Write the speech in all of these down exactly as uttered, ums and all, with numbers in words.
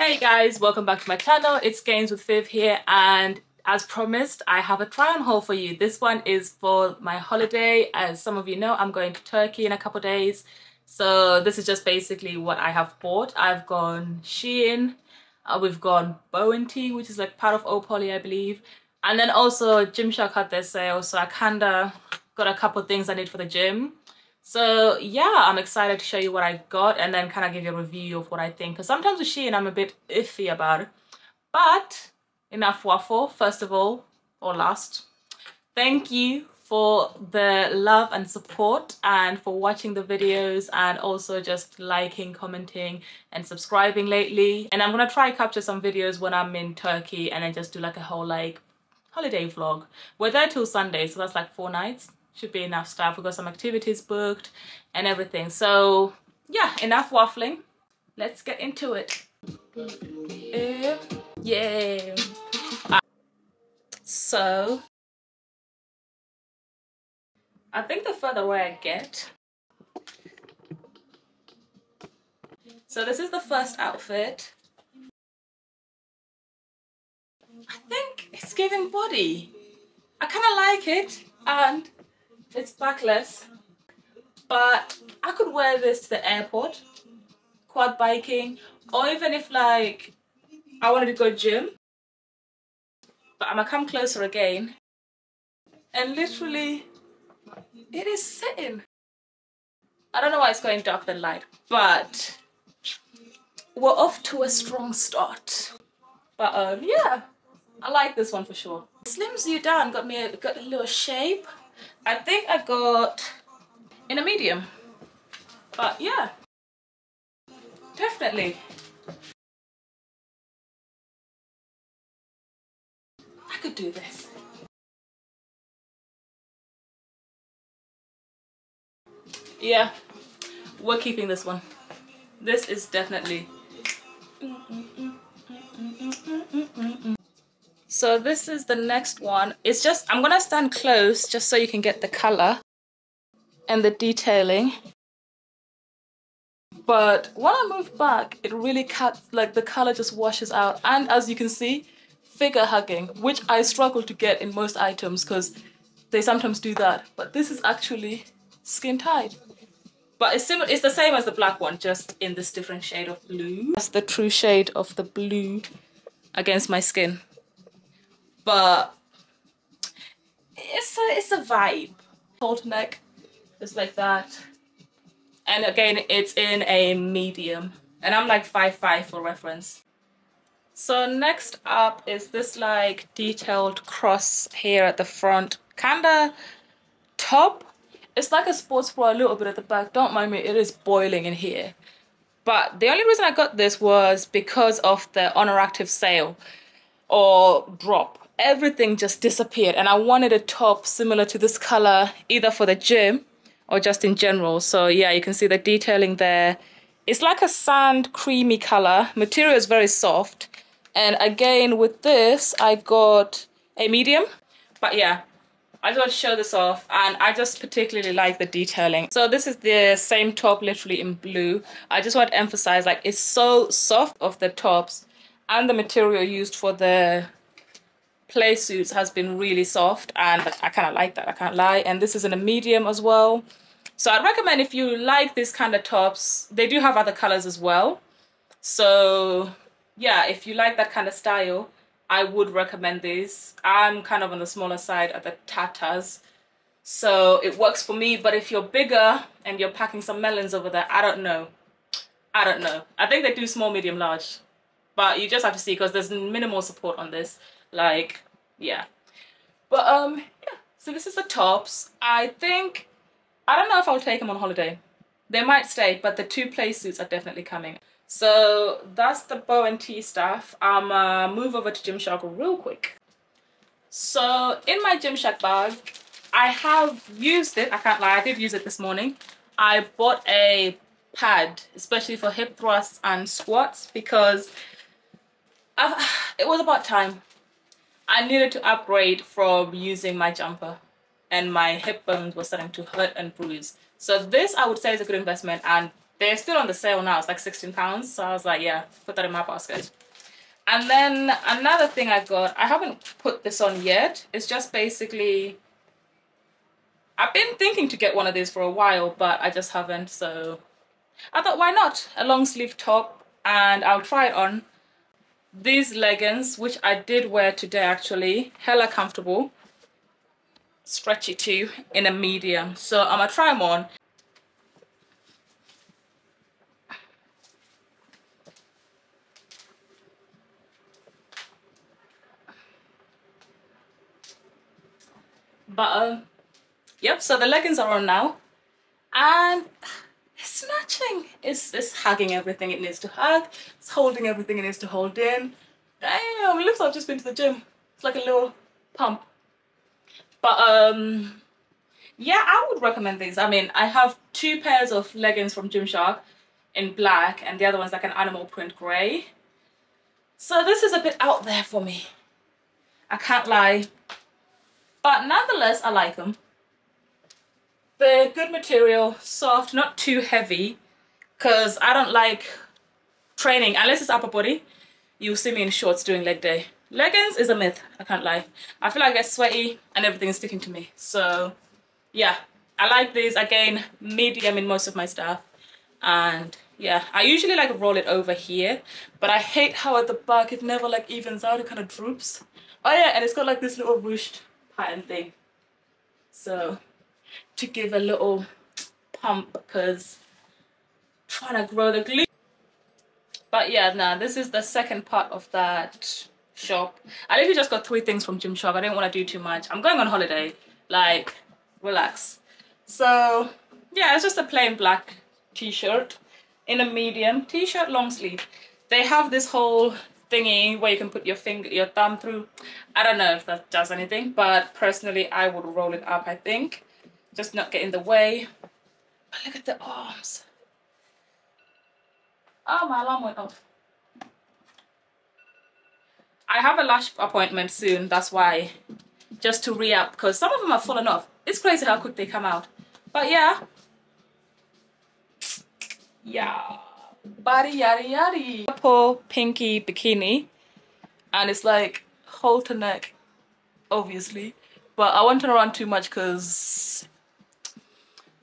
Hey guys, welcome back to my channel. It's Games with Viv here, and as promised, I have a try on haul for you. This one is for my holiday. As some of you know, I'm going to Turkey in a couple of days. So this is just basically what I have bought. I've gone Shein, uh, we've gone Bowen Tea, which is like part of O Polly, I believe. And then also Gymshark had their sale, so I kinda got a couple of things I need for the gym. So yeah, I'm excited to show you what I got and then kind of give you a review of what I think. Because sometimes with Shein, I'm a bit iffy about it. But enough waffle, first of all, or last. Thank you for the love and support and for watching the videos and also just liking, commenting and subscribing lately. And I'm going to try capture some videos when I'm in Turkey and then just do like a whole like holiday vlog. We're there till Sunday, so that's like four nights. Should be enough stuff. We've got some activities booked and everything. So yeah, enough waffling. Let's get into it. Uh, yeah. Uh, so I think the further away I get. So this is the first outfit. I think it's giving body. I kind of like it, and it's backless, but I could wear this to the airport, quad biking, or even if like I wanted to go gym. But I'm gonna come closer again, and literally it is sitting. I don't know why it's going dark than light, but we're off to a strong start. But um yeah, I like this one for sure. Slims you down, got me a, got a little shape. I think I got in a medium, but yeah, definitely. I could do this. Yeah, we're keeping this one. This is definitely. So this is the next one. It's just, I'm gonna stand close just so you can get the color and the detailing. But when I move back, it really cuts, like the color just washes out. And as you can see, figure hugging, which I struggle to get in most items because they sometimes do that. But this is actually skin tight. But it's similar, it's the same as the black one, just in this different shade of blue. That's the true shade of the blue against my skin. But it's a, it's a vibe. Halter neck, just like that. And again, it's in a medium. And I'm like five five for reference. So next up is this like detailed cross here at the front. Kinda top. It's like a sports bra, a little bit at the back. Don't mind me, it is boiling in here. But the only reason I got this was because of the Honor Active sale or drop. Everything just disappeared, and I wanted a top similar to this color either for the gym or just in general. So yeah, you can see the detailing there. It's like a sand creamy color. Material is very soft, and again with this I got a medium. But yeah, I just want to show this off, and I just particularly like the detailing. So this is the same top, literally in blue. I just want to emphasize, like, it's so soft of the tops, and the material used for the play suits has been really soft, and I kind of like that, I can't lie. And this is in a medium as well, so I'd recommend if you like this kind of tops. They do have other colors as well, so yeah, if you like that kind of style, I would recommend this. I'm kind of on the smaller side at the tatas, so it works for me. But if you're bigger and you're packing some melons over there, I don't know, I don't know. I think they do small, medium, large, but you just have to see because there's minimal support on this. Like, yeah. But um yeah, so this is the tops. I think, I don't know if I'll take them on holiday. They might stay, but the two play suits are definitely coming. So that's the bow and tee stuff. I'm uh move over to Gymshark real quick. So in my Gymshark bag, I have used it. I can't lie, I did use it this morning. I bought a pad, especially for hip thrusts and squats, because I've, it was about time. I needed to upgrade from using my jumper, and my hip bones were starting to hurt and bruise. So this, I would say, is a good investment, and They're still on the sale now. It's like sixteen pounds. So I was like, yeah, put that in my basket. And then another thing I got, I haven't put this on yet. It's just basically, I've been thinking to get one of these for a while, but I just haven't. So I thought, why not? A long sleeve top, and I'll try it on. These leggings, which I did wear today actually, hella comfortable. Stretchy too, in a medium. So I'm gonna try them on. But uh, yep, so the leggings are on now, and it's snatching. It's, it's hugging everything it needs to hug. It's holding everything it needs to hold in. Damn, it looks like I've just been to the gym. It's like a little pump. But um, yeah, I would recommend these. I mean, I have two pairs of leggings from Gymshark in black, and the other one's like an animal print grey. So this is a bit out there for me. I can't lie. But nonetheless, I like them. They're good material, soft, not too heavy, because I don't like training. Unless it's upper body, you'll see me in shorts doing leg day. Leggings is a myth, I can't lie. I feel like I get sweaty and everything is sticking to me. So yeah, I like these. Again, medium in most of my stuff. And yeah, I usually like roll it over here, but I hate how at the back it never like evens out, it kind of droops. Oh yeah, and it's got like this little ruched pattern thing, so to give a little pump, because trying to grow the glute. But yeah, now nah, this is the second part of that shop. I literally just got three things from Gymshark. I didn't want to do too much. I'm going on holiday, like, relax. So yeah, it's just a plain black t-shirt in a medium, t-shirt long sleeve. They have this whole thingy where you can put your finger, your thumb through. I don't know if that does anything, but personally I would roll it up, I think, just not get in the way. But look at the arms. Oh, my alarm went off. I have a lash appointment soon, that's why, just to re-up, because some of them have fallen off. It's crazy how quick they come out. But yeah, yeah, body yaddy yaddy. Purple pinky bikini, and it's like halter neck, obviously, but I won't turn around too much because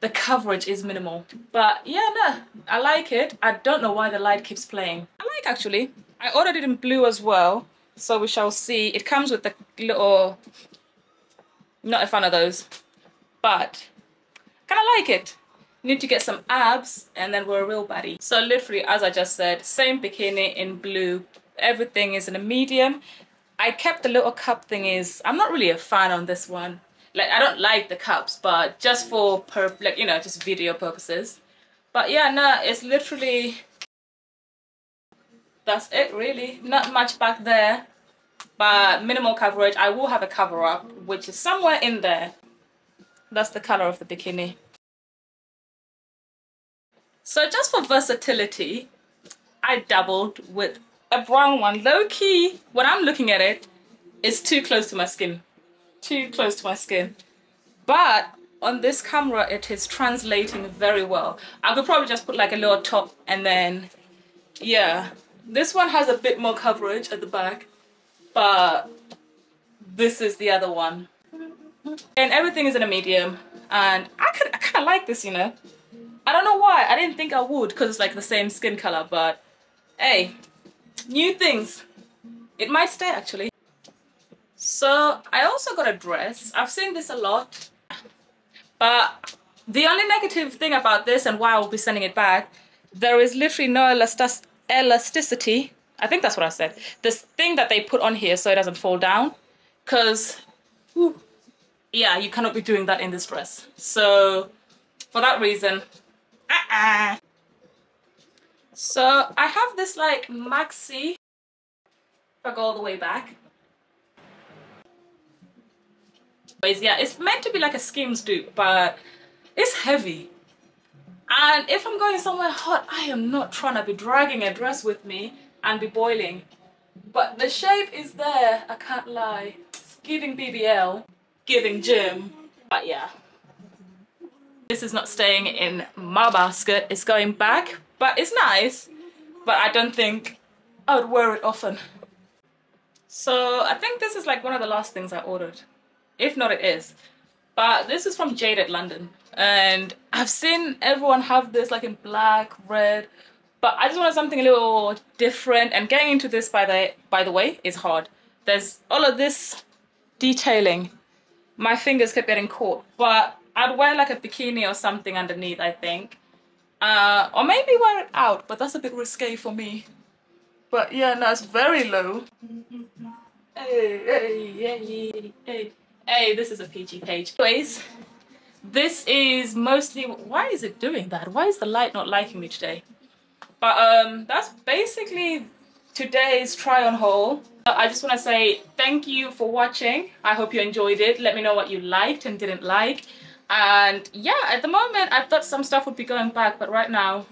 the coverage is minimal. But yeah, no, I like it. I don't know why the light keeps playing. I like, actually. I ordered it in blue as well, so we shall see. It comes with the little, not a fan of those, but kind of like it. Need to get some abs, and then we're a real body. So literally, as I just said, same bikini in blue. Everything is in a medium. I kept the little cup thingies. I'm not really a fan on this one. Like, I don't like the cups, but just for, per like, you know, just video purposes. But yeah, no, it's literally, that's it really. Not much back there, but minimal coverage. I will have a cover up, which is somewhere in there. That's the color of the bikini. So just for versatility, I doubled with a brown one. Low key, when I'm looking at it, it's too close to my skin. Too close to my skin. But on this camera, it is translating very well. I could probably just put like a little top, and then, yeah. This one has a bit more coverage at the back, but this is the other one. And everything is in a medium, and I, I kind of like this, you know. I don't know why, I didn't think I would, because it's like the same skin color, but hey, new things. It might stay, actually. So I also got a dress. I've seen this a lot, but the only negative thing about this, and why I will be sending it back, there is literally no elastic elasticity. I think that's what I said. This thing that they put on here so it doesn't fall down, because yeah, you cannot be doing that in this dress. So for that reason, Uh-uh. So I have this like maxi, if I go all the way back. But yeah, it's meant to be like a SKIMS dupe, but it's heavy, and if I'm going somewhere hot, I am not trying to be dragging a dress with me and be boiling. But the shape is there, I can't lie. It's giving B B L, giving gym. But yeah, this is not staying in my basket. It's going back, but it's nice. But I don't think I would wear it often. So I think this is like one of the last things I ordered. If not, it is. But this is from Jaded London. And I've seen everyone have this like in black, red. But I just wanted something a little different. And getting into this, by the, by the way, is hard. There's all of this detailing. My fingers kept getting caught. But I'd wear like a bikini or something underneath, I think. Uh, or maybe wear it out, but that's a bit risque for me. But yeah, no, it's very low. Hey, hey, hey, hey. Hey, this is a P G page. Anyways, this is mostly... Why is it doing that? Why is the light not liking me today? But um, that's basically today's try on haul. I just want to say thank you for watching. I hope you enjoyed it. Let me know what you liked and didn't like. And yeah, at the moment, I thought some stuff would be going back, but right now,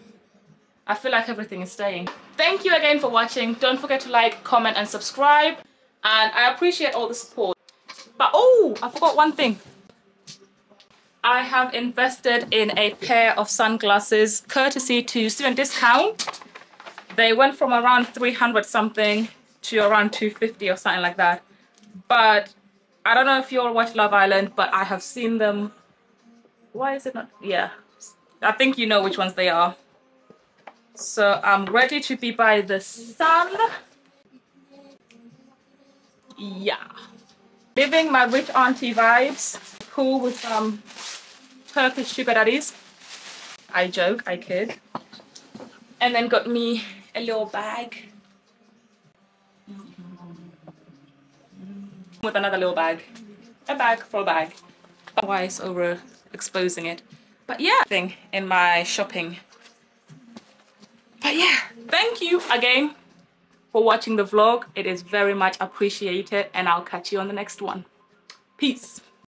I feel like everything is staying. Thank you again for watching. Don't forget to like, comment, and subscribe. And I appreciate all the support. But oh, I forgot one thing. I have invested in a pair of sunglasses courtesy to student discount. They went from around three hundred something to around two fifty or something like that. But I don't know if you all watch Love Island, but I have seen them. Why is it not? Yeah, I think you know which ones they are. So I'm ready to be by the sun. Yeah. Living my rich auntie vibes, pool with some Turkish sugar daddies. I joke, I kid. And then got me a little bag. With another little bag. A bag for a bag. Otherwise over exposing it. But yeah, thing in my shopping. But yeah, thank you again for watching the vlog. It is very much appreciated, and I'll catch you on the next one. Peace.